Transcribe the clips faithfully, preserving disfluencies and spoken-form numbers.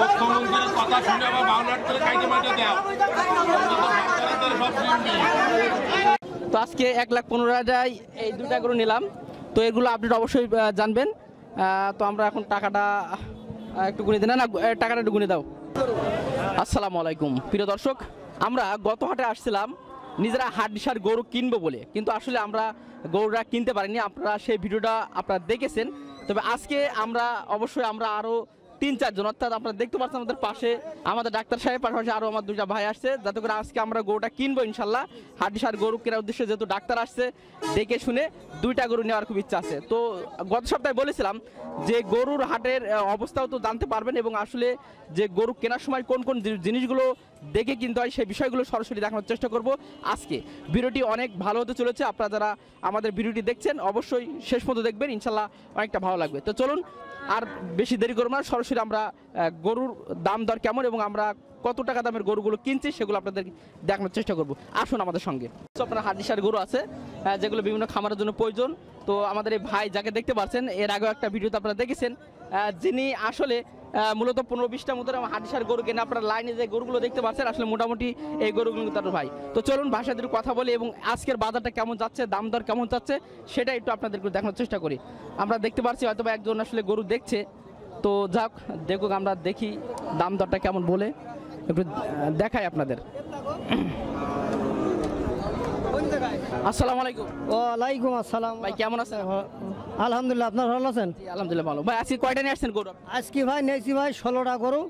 মুখ্যমন্ত্রীর কথা শুনে আবার বাউনার করে কাইতে মাঠে দাও তো আজকে এক লাখ পনেরো হাজার এই দুটা গরু নিলাম তো এগুলো আপডেট অবশ্যই জানবেন তো আমরা এখন টাকাটা একটু গুণে দেন না টাকাটা একটু গুণে দাও আসসালামু আলাইকুম প্রিয় দর্শক আমরা গত হাটে আসছিলাম নিজেরা হাটডিশার গরু কিনবো বলে কিন্তু আসলে আমরা গরুরা কিনতে পারিনি আপনারা সেই ভিডিওটা আপনারা দেখেছেন তবে আজকে আমরা অবশ্যই আমরা আরো তিন চার জন অর্থাৎ আপনারা দেখতে পাচ্ছেন আমাদের পাশে আমাদের ডাক্তার সাহেব পাশাপাশি আরো আমার দুইটা ভাই আসছে যাতে করে আজকে আমরা গরুটা কিনবো ইনশাল্লাহ হাটডিশার গরু কেনার উদ্দেশ্যে যেহেতু ডাক্তার আসছে দেখে শুনে দুইটা গরু নেওয়ার খুব ইচ্ছা আছে তো গত সপ্তাহে বলেছিলাম যে গরুর হাটের অবস্থাও তো জানতে পারবেন এবং আসলে যে গরু কেনার সময় কোন কোন জিনিসগুলো দেখে কিনতে হয় সেই বিষয়গুলো সরাসরি দেখানোর চেষ্টা করব আজকে ভিডিওটি অনেক ভালো হতে চলেছে আপনারা যারা আমাদের ভিডিওটি দেখছেন অবশ্যই শেষ পর্যন্ত দেখবেন ইনশাল্লাহ অনেকটা ভালো লাগবে তো চলুন আর বেশি দেরি করব না সরাসরি আমরা গরুর দাম দর কেমন এবং আমরা কত টাকা দামের গরুগুলো কিনছি সেগুলো আপনাদের দেখানোর চেষ্টা করব আসুন আমাদের সঙ্গে আপনার হাটডিশার গরু আছে যেগুলো বিভিন্ন খামারের জন্য প্রয়োজন তো আমাদের এই ভাই যাকে দেখতে পাচ্ছেন এর আগেও একটা ভিডিওতে আপনারা দেখেছেন যিনি আসলে মূলত পনেরো বিশটা মতো হাটডিশার গরু কেনা আপনারা লাইনে যে গরুগুলো দেখতে পাচ্ছেন আসলে মোটামুটি এই গরুগুলো তার ভাই তো চলুন ভাই সাথে কথা বলি এবং আজকের বাজারটা কেমন যাচ্ছে দাম দর কেমন যাচ্ছে সেটা একটু আপনাদেরকে দেখানোর চেষ্টা করি আমরা দেখতে পাচ্ছি হয়তো একজন আসলে গরু দেখছে তো যাক দেখুক আমরা দেখি দাম দরটা কেমন বলে একটু দেখাই আপনাদের আসসালামু আলাইকুম ওয়ালাইকুম আসসালাম ভাই কেমন আছেন আলহামদুলিল্লাহ আপনারা ভালো আছেন জি আলহামদুলিল্লাহ ভালো ভাই আজকে কয়টা নিয়ে আসছেন গরু আজকে ভাই নেছি ভাই ষোলোটা গরু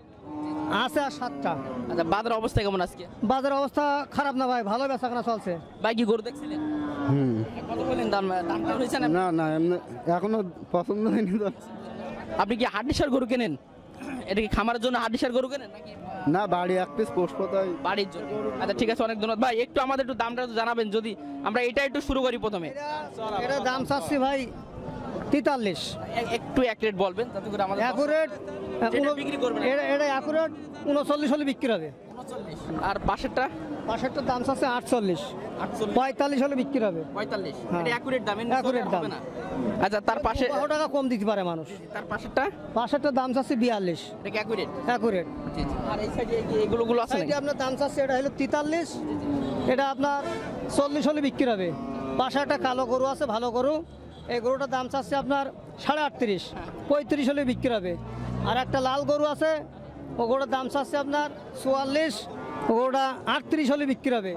আছে আর সাতটা আচ্ছা বাজার অবস্থা কেমন আজকে বাজার অবস্থা খারাপ না ভাই ভালো বেচাকেনা চলছে ভাই কি গরু দেখছিলেন হুম কত বলেন দাম দামটা হইছে না না না এখনো পছন্দ হয়নি তো আপনি কি হাটডিশার গরু কেনেন এটা কি খামারের জন্য হাটডিশার গরু কেনেন নাকি না বাড়ি এক পিস পোষপতাই বাড়ির জন্য আচ্ছা ঠিক আছে অনেক ধন্যবাদ ভাই একটু আমাদের একটু দামটা তো জানাবেন যদি আমরা এটা একটু শুরু করি প্রথমে এটা দাম চাচ্ছি ভাই তেতাল্লিশ একটু অ্যাকুরেট বলবেন যাতে করে আমাদের অ্যাকুরেট এটা বিক্রি করবেন এটা এটা অ্যাকুরেট উনচল্লিশ হলে বিক্রি হবে উনচল্লিশ আর পাশেরটা পাশেরটা দাম চাচ্ছে আটচল্লিশ পঁয়তাল্লিশ হলে বিক্রি হবে পঁয়তাল্লিশ এটা অ্যাকুরেট দাম অ্যাকুরেট দাম আচ্ছা তার পাশে কত টাকা কম দিতে পারে মানুষ তার পাশেরটা পাশেরটা দাম চাচ্ছে বিয়াল্লিশ এটা কি অ্যাকুরেট অ্যাকুরেট আর এই সাইডে এইগুলো গুলো আছে নাকি আপনার দাম চাচ্ছে এটা হলো তেতাল্লিশ এটা আপনার চল্লিশ হলে বিক্রি হবে পাশেরটা কালো গরু আছে ভালো গরু এই গরুটার দাম চাচ্ছে আপনার সাড়ে আটত্রিশ পঁয়ত্রিশ হলে বিক্রি হবে আর একটা লাল গরু আছে ও গরুটার দাম চাচ্ছে আপনার চুয়াল্লিশ ওটা আটত্রিশ হলে বিক্রি হবে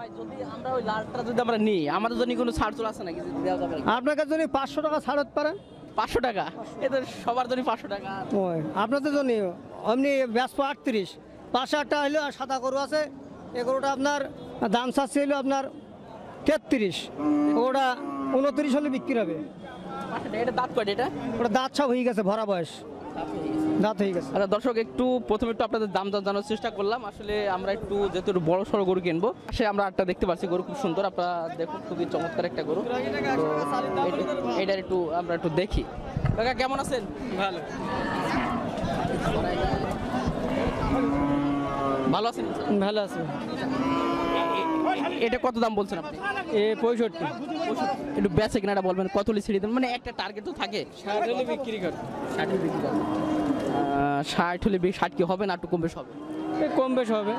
আমরা ওই লালটা যদি আমরা নিই আমাদের জন্য কোনো ছাড় চলে আসে নাকি দেওয়া যাবে আপনার কাছে যদি পাঁচশো টাকা ছাড় হতে পারেন পাঁচশো টাকা এটা সবার জন্য পাঁচশো টাকা ওই আপনাদের জন্য আপনি ব্যস্ত আটত্রিশ পাঁচশো আটটা হলো আর সাদা গরু আছে এগুলোটা আপনার দাম চাচ্ছে হলো আপনার তেত্রিশ ওটা উনত্রিশ হলে বিক্রি হবে এটা দাঁত কয়টা এটা ওটা দাঁত সব হয়ে গেছে ভরা বয়স না ঠিক আছে আচ্ছা দর্শক একটু প্রথমে একটু আপনাদের দাম দর জানার চেষ্টা করলাম আসলে আমরা একটু যেহেতু বড় সড়ো গরু কিনবো সে আমরা আটটা দেখতে পাচ্ছি গরু খুব সুন্দর আপনারা দেখুন খুবই চমৎকার একটা গরু এটার একটু আমরা একটু দেখি কাকা কেমন আছেন ভালো ভালো আছেন ভালো আছেন এটা কত দাম বলছেন আপনি এ পঁয়ষট্টি একটু বেচে কিনাটা বলবেন কত লি ছিড়ি দেন মানে একটা টার্গেট তো থাকে ষাট হলে বিক্রি কর ষাট হলে বিক্রি কর ষাট হলে ষাট কি হবে না একটু কম বেশ হবে কম বেশ হবে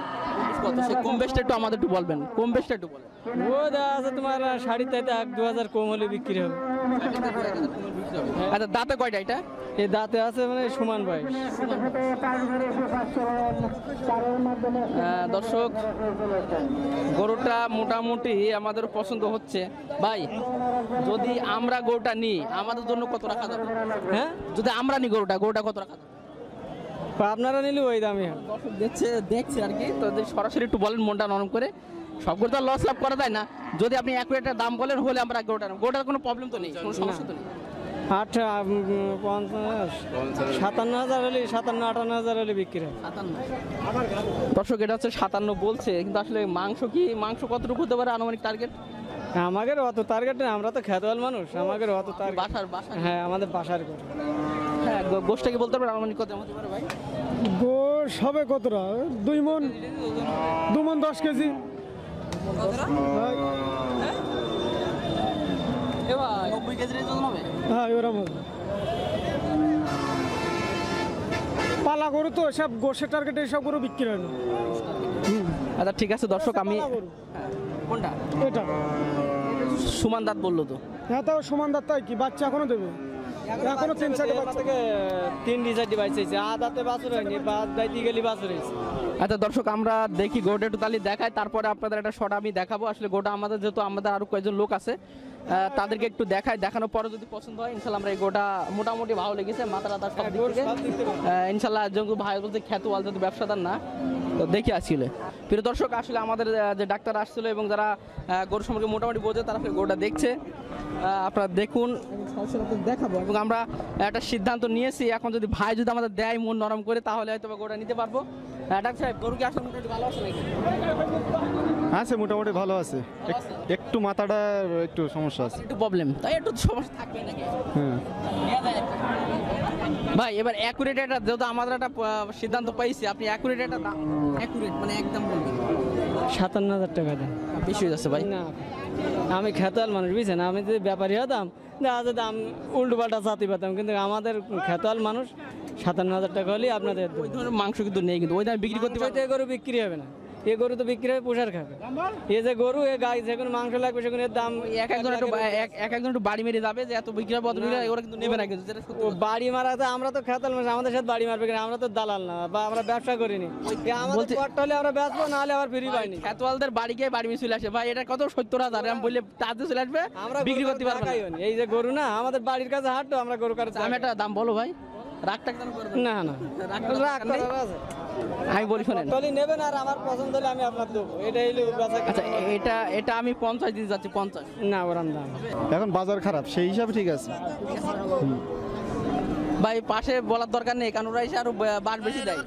কত সে কম বেশটা একটু আমাদের একটু বলবেন কম বেশটা একটু বলেন ও দাদা আচ্ছা তোমার শাড়িতে এক দু হাজার কম হলে বিক্রি হবে আচ্ছা দাঁতে কয়টা এটা এই দাঁতে আছে মানে সমান ভাই দর্শক গরুটা মোটামুটি আমাদের পছন্দ হচ্ছে ভাই যদি আমরা গরুটা নিই আমাদের জন্য কত রাখা যাবে হ্যাঁ যদি আমরা নিই গরুটা গরুটা কত রাখা যাবে আপনারা নিলে ওই দামে দেখছে দেখছে আর কি তো সরাসরি একটু বলেন মনটা নরম করে সব গরু তো লস লাভ করা যায় না যদি আপনি অ্যাকুরেটের দাম বলেন হলে আমরা গরুটা গরুটার কোনো প্রবলেম তো নেই কোনো সমস্যা তো নেই আট পঞ্চাশ সাতান্ন হাজার হলে সাতান্ন আটান্ন হাজার হলে বিক্রি হয় সাতান্ন দর্শক এটা হচ্ছে সাতান্ন বলছে কিন্তু আসলে মাংস কি মাংস কতটুকু হতে পারে আনুমানিক টার্গেট আমাদের অত টার্গেট নেই আমরা তো খেতোয়াল মানুষ আমাদের অত বাসার বাসা হ্যাঁ আমাদের বাসার গরু হ্যাঁ গোশটা কি বলতে পারবেন আনুমানিক কত হতে পারে ভাই গোশ হবে কতটা দুই মণ দুই মণ দশ কেজি কতটা হ্যাঁ এবা নব্বই কেজির ওজন হবে হ্যাঁ এরকম পালা গরু তো সব গোশে টার্গেটে সব গরু বিক্রি হয় না। আচ্ছা ঠিক আছে দর্শক, আমি কোনটা এটা সুমন দাঁত বললো তো, হ্যাঁ তো সুমন দাঁত তাই কি বাচ্চা এখনো দেবে, এখনো তিন চারটে বাচ্চা থেকে তিন ডিজাইন ডিভাইস আছে, আদাতে বাছুর হয়নি, বাদ দাইতে গেলি বাছুর হইছে। আচ্ছা দর্শক আমরা দেখি গোটা একটু তালি দেখাই, তারপরে আপনাদের একটা শট আমি দেখাবো। আসলে গোটা আমাদের যেহেতু আমাদের আরো কয়েকজন লোক আছে তাদেরকে একটু দেখাই, দেখানোর পরে যদি পছন্দ হয় ইনশাআল্লাহ আমরা এই গোটা মোটামুটি ভালো লেগেছে, মাথা টাথা সব দিক থেকে ইনশাআল্লাহ জঙ্গু ভাই বলতে খ্যাতওয়াল যদি ব্যবসাদার না তো দেখে আসছিল। প্রিয় দর্শক আসলে আমাদের যে ডাক্তার আসছিল এবং যারা গরু সম্পর্কে মোটামুটি বোঝে তারা গোটা দেখছে, আপনারা দেখুন দেখাবো এবং আমরা একটা সিদ্ধান্ত নিয়েছি এখন যদি ভাই যদি আমাদের দেয় মন নরম করে তাহলে হয়তো গোটা নিতে পারবো। ডাক্তার সাহেব গরু কি আসলে মোটামুটি ভালো আছে নাকি? আছে মোটামুটি ভালো আছে, একটু মাথাটা একটু সমস্যা আছে, একটু প্রবলেম, তাই একটু সমস্যা থাকবে নাকি? হ্যাঁ ভাই এবার অ্যাকুরেট এটা যেটা আমাদের একটা সিদ্ধান্ত পাইছি, আপনি অ্যাকুরেট এটা অ্যাকুরেট মানে একদম বলবেন সাতান্ন হাজার টাকা দেন বেশি হয়ে যাচ্ছে ভাই। না আমি খেতাল মানুষ বুঝছেন, আমি যদি ব্যাপারী হতাম দেখা যেত আমি উল্টো পাল্টা চাতি পেতাম, কিন্তু আমাদের খেতাল মানুষ সাতান্ন হাজার টাকা হলেই আপনাদের মাংস কিন্তু নেই, কিন্তু ওই দামে বিক্রি করতে পারতে গরু বিক্রি হবে না, এ গরু তো বিক্রি হবে পোষার খাবে, এ যে গরু এ গাই যখন মাংস লাগবে সেখানে দাম এক একজন একটু এক একজন একটু বাড়ি মেরে যাবে যে এত বিক্রি হবে, ওরা কিন্তু নেবে না, কিন্তু যেটা বাড়ি মারা তো আমরা তো খেতাল মানুষ আমাদের সাথে বাড়ি মারবে, আমরা তো দালাল না বা আমরা ব্যবসা করিনি, আমাদের কট্টা হলে আমরা বেচবো না হলে আবার ফ্রি পাইনি। খেতওয়ালদের বাড়ি গিয়ে বাড়ি মিশে চলে আসে ভাই এটা কত সত্তর হাজার আমি বললে তাদের চলে আসবে, আমরা বিক্রি করতে পারবো না, এই যে গরু না আমাদের বাড়ির কাছে হাঁটতো আমরা গরু কাছে। আমি একটা দাম বলো ভাই, রাগ টাক করবে না না রাগ রাগ আছে আমি বলি শুনেন টলি নেবেন আর আমার পছন্দ হলে আমি আপনার দেব, এটা হলো বেচা। আচ্ছা এটা এটা আমি পঞ্চাশ দিতে যাচ্ছি, পঞ্চাশ না ওরম দাম এখন বাজার খারাপ সেই হিসাবে ঠিক আছে ভাই, পাশে বলার দরকার নেই কারণ ওরা এসে আরো বাদ বেশি দেয়,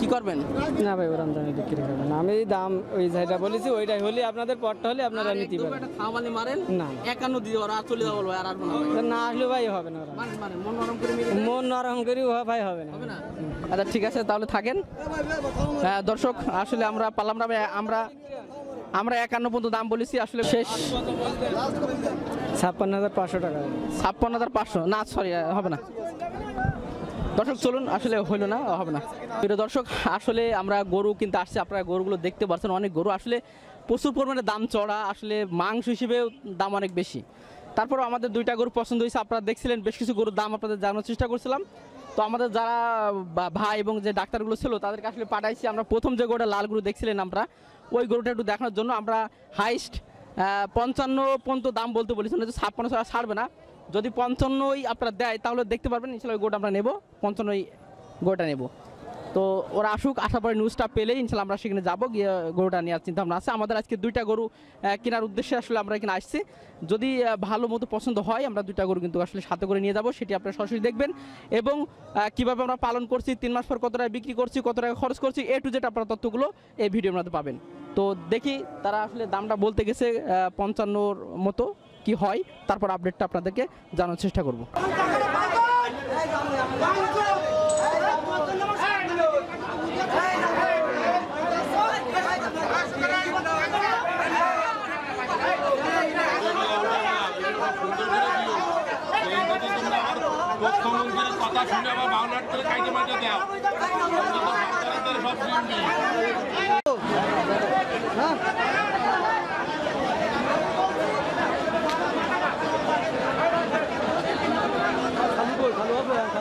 কি করবেন না ভাই ওরম দামে বিক্রি করবেন না, আমি দাম ওই যেটা বলেছি ওইটাই হলে আপনাদের পটটা হলে আপনারা নিতে পারবেন, একটা খাওয়ালি মারেন না একান্ন দিয়ে ওরা চলে যাবো ভাই, আর আর না আসলে ভাই হবে না, মানে মানে মন নরম করে মন নরম করে ভাই হবে না হবে না। আচ্ছা ঠিক আছে তাহলে থাকেন দর্শক, আসলে আমরা পারলাম না, আমরা আমরা একান্ন পর্যন্ত দাম বলেছি, আসলে শেষ ছাপ্পান্ন হাজার পাঁচশো টাকা, ছাপ্পান্ন হাজার পাঁচশো না সরি হবে না দর্শক, চলুন আসলে হইলো না হবে না। প্রিয় দর্শক আসলে আমরা গরু কিন্তু আসছে, আপনারা গরুগুলো দেখতে পাচ্ছেন অনেক গরু আসলে প্রচুর পরিমাণে দাম চড়া, আসলে মাংস হিসেবেও দাম অনেক বেশি, তারপরও আমাদের দুইটা গরু পছন্দ হয়েছে, আপনারা দেখছিলেন বেশ কিছু গরুর দাম আপনাদের জানানোর চেষ্টা করছিলাম। তো আমাদের যারা ভাই এবং যে ডাক্তারগুলো ছিল তাদেরকে আসলে পাঠাইছি, আমরা প্রথম যে গরুটা লাল গরু দেখছিলেন আমরা ওই গরুটা একটু দেখানোর জন্য, আমরা হাইস্ট পঞ্চান্ন পর্যন্ত দাম বলতে বলেছিলাম, যে ছাপ্পান্ন ছাড়া ছাড়বে না, যদি পঞ্চান্নই আপনারা দেয় তাহলে দেখতে পারবেন ইনশাল্লাহ ওই গোটা আমরা নেব, পঞ্চান্নই গোটা নেব। তো ওরা আসুক, আসার পরে নিউজটা পেলেই ইনশাল্লাহ আমরা সেখানে যাবো, গিয়ে গরুটা নেওয়ার চিন্তা ভাবনা আছে আমাদের, আজকে দুইটা গরু কেনার উদ্দেশ্যে আসলে আমরা এখানে আসছি, যদি ভালো মতো পছন্দ হয় আমরা দুইটা গরু কিন্তু আসলে সাথে করে নিয়ে যাবো, সেটি আপনারা সরাসরি দেখবেন এবং কীভাবে আমরা পালন করছি, তিন মাস পর কত টাকা বিক্রি করছি, কত টাকা খরচ করছি, এ টু জেড আপনারা তথ্যগুলো এই ভিডিওর মধ্যে পাবেন। তো দেখি তারা আসলে দামটা বলতে গেছে পঞ্চান্নর মতো কি হয়, তারপর আপডেটটা আপনাদেরকে জানানোর চেষ্টা করব। কথা শুনে আবার বাউনার করে কাইতে মাঝে দাও সব শুনবি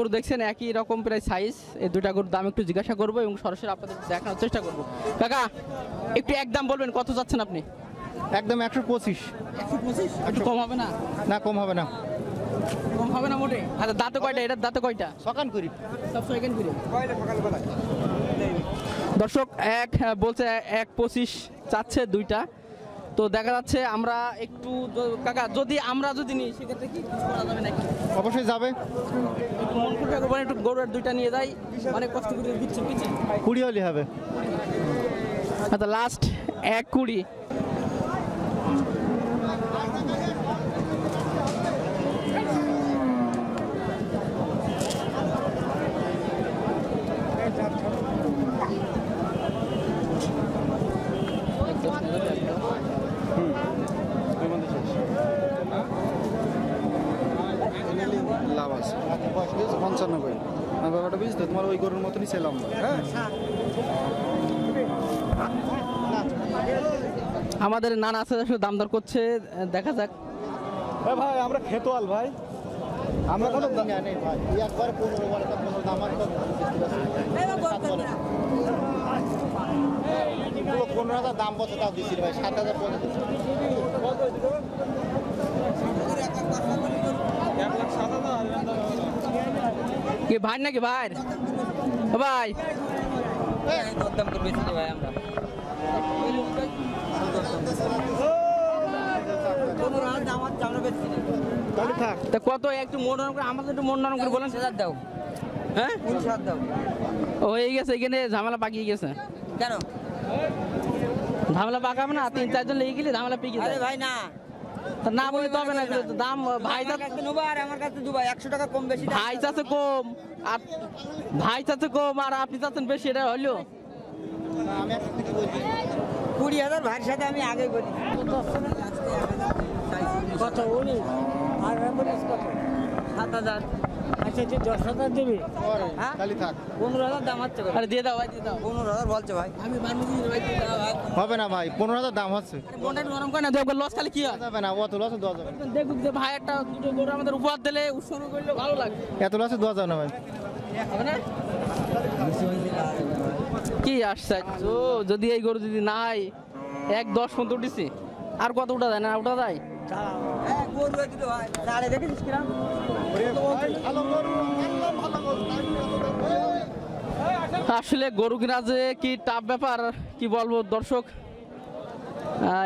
গরু দেখছেন একই রকম প্রায় সাইজ, এই দুটা গরুর দাম একটু জিজ্ঞাসা করবো এবং সরাসরি আপনাদের দেখানোর চেষ্টা করবো। কাকা একটু একদম বলবেন কত যাচ্ছেন আপনি? একদম একশো পঁচিশ। একশো পঁচিশ একটু কম হবে না? না কম হবে না। কম হবে না মোটে। আচ্ছা দাঁত কয়টা এটা? দাঁত কয়টা? সকান করি সব সকান করি কয়টা সকাল বেলা। দর্শক এক বলছে এক পঁচিশ চাচ্ছে দুইটা, তো দেখা যাচ্ছে আমরা একটু কাকা যদি আমরা যদি নিই সেক্ষেত্রে কি করা যাবে নাকি? অবশ্যই যাবে, একটু মন খুলে একবার একটু গরুর দুইটা নিয়ে যাই, অনেক কষ্ট করে দিচ্ছি পিছে কুড়ি হলে হবে। আচ্ছা লাস্ট এক কুড়ি। আমাদের নানা আছে দাম দর করছে, দেখা যাক ভাই। আমরা খেতোয়াল ভাই, আমরা কোনো পনেরো হাজার দাম বলছে তাও দিচ্ছি ভাই, সাত হাজার কি ভাই নাকি ভাই ভাই দাম করবে ভাই। আমরা কত একটু মন নরম করে আমাদের একটু মন নরম করে বলেন হাজার দাও। হ্যাঁ হাজার দাও হয়ে গেছে, এখানে ঝামেলা পাকিয়ে গেছে। কেন ঝামেলা পাকাবে না? তিন চারজন লেগে গেলে ঝামেলা পেকে যায় ভাই। না না বলে তো হবে না, দাম ভাই কাছে নেবো আর আমার কাছে দেবো একশো টাকা কম বেশি। ভাই চাচ্ছে কম আর ভাই চাচ্ছে কম আর আপনি চাচ্ছেন বেশি, এটা হলো কুড়ি হাজার ভাইয়ের সাথে আমি আগে করি কত উনি আর সাত হাজার। আচ্ছা যে দশ হাজার দেবে পনেরো হাজার দাম হচ্ছে, আরে দিয়ে দাও ভাই দিয়ে দাও পনেরো হাজার বলছে ভাই। আমি হবে না ভাই পনেরো হাজার দাম হচ্ছে, গরম করে না লস খালি কি হবে না অত লসে দেওয়া যাবে। দেখুক যে ভাই একটা দুটো গরু আমাদের উপহার দিলে উৎসর্গ করলে ভালো লাগবে, এত লসে দেওয়া যাবে না ভাই। হবে না কি আশ্চর্য, যদি এই গরু যদি নাই এক দশ পর্যন্ত উঠেছি আর কত উঠা যায় না উঠা যায়। আসলে গরু কিনা যে কি টাফ ব্যাপার কি বলবো। দর্শক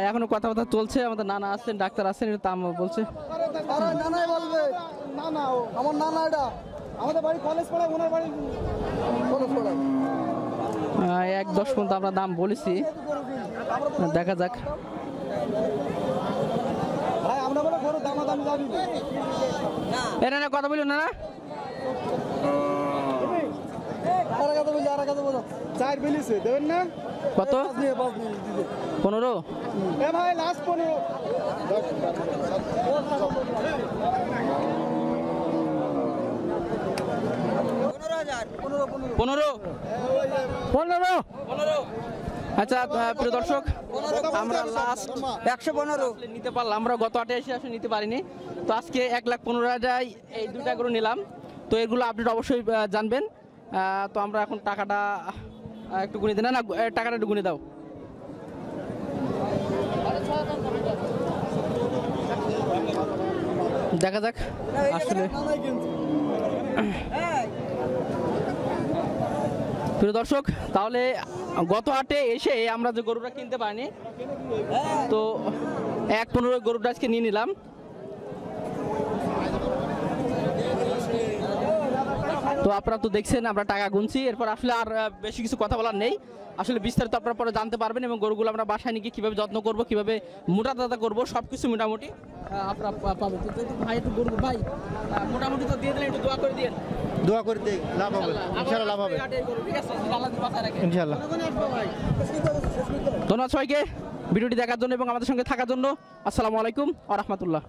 এখনো কথাবার্তা চলছে, আমাদের নানা আসছেন ডাক্তার আসছেন তাম বলছে আমার নানা এটা আমাদের বাড়ি কলেজ পড়ায় ওনার বাড়ি কলেজ পড়ায়। এক দশ পর্যন্ত আমরা দাম বলেছি, দেখা যাক। কথা বলুন না কত পনেরো ভাই লাস্ট পনেরো। পনেরো পনেরো পনেরো আচ্ছা প্রিয় দর্শক আমরা লাস্ট একশো পনেরো নিতে পারলাম, আমরা গত আটাশি আসলে নিতে পারিনি, তো আজকে এক লাখ পনেরো হাজার এই দুটা করে নিলাম। তো এগুলো আপডেট অবশ্যই জানবেন। তো আমরা এখন টাকাটা একটু গুনে দিই, না না টাকাটা একটু গুনে দাও। দেখা যাক আসলে প্রিয় দর্শক, তাহলে গত হাটে এসে আমরা যে গরুটা কিনতে পারিনি তো এক পনেরো গরুটা আজকে নিয়ে নিলাম। তো আপনারা তো দেখছেন আমরা টাকা গুনছি, এরপর আসলে আর বেশি কিছু কথা বলার নেই। আসলে বিস্তারিত আপনারা পরে জানতে পারবেন এবং গরুগুলো আমরা বাসায় নিয়ে কীভাবে যত্ন করবো, কীভাবে মোটা দাদা করবো, সব কিছু মোটামুটি আপনারা পাবেন। ভাই একটু গরু ভাই মোটামুটি তো দিয়ে দিলেন, একটু দোয়া করে দিয়ে দোয়া করে দিই লাভ হবে ইনশাআল্লাহ, লাভ হবে ইনশাআল্লাহ। ধন্যবাদ সবাইকে ভিডিওটি দেখার জন্য এবং আমাদের সঙ্গে থাকার জন্য। আসসালামু আলাইকুম ওয়া রাহমাতুল্লাহ।